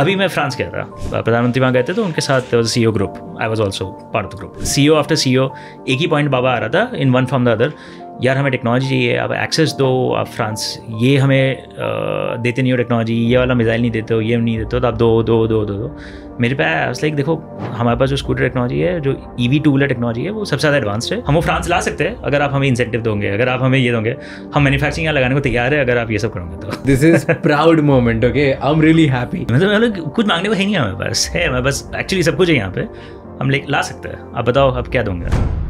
अभी मैं फ्रांस गया था, प्रधानमंत्री वहाँ गए थे तो उनके साथ CEO group, I was also part of the group. CEO after CEO एक ही पॉइंट बाबा आ रहा था in one from the other, यार हमें टेक्नोलॉजी चाहिए, आप एक्सेस दो, आप फ्रांस ये हमें देते नहीं हो टेक्नोलॉजी, ये वाला मिसाइल नहीं देते हो, ये नहीं देते हो, तो आप दो दो दो दो दो मेरे पे आया। लाइक देखो हमारे पास जो स्कूटर टेक्नोलॉजी है, जो ईवी टू व्हीलर टेक्नोलॉजी है, वो सबसे ज़्यादा एडवांस्ड है, हम वो फ्रांस ला सकते हैं अगर आप हमें इंसेंटिव दोगे, अगर आप हमें ये दोगे, हम मैन्युफैक्चरिंग यहाँ लगाने को तैयार है अगर आप ये सब करोगे तो। This is proud moment, okay, I am really happy. मतलब कुछ मांगने को है नहीं हमारे पास, है हमारे पास एक्चुअली सब कुछ है यहाँ पे, हम ले ला सकते हैं, आप बताओ आप क्या दोगे।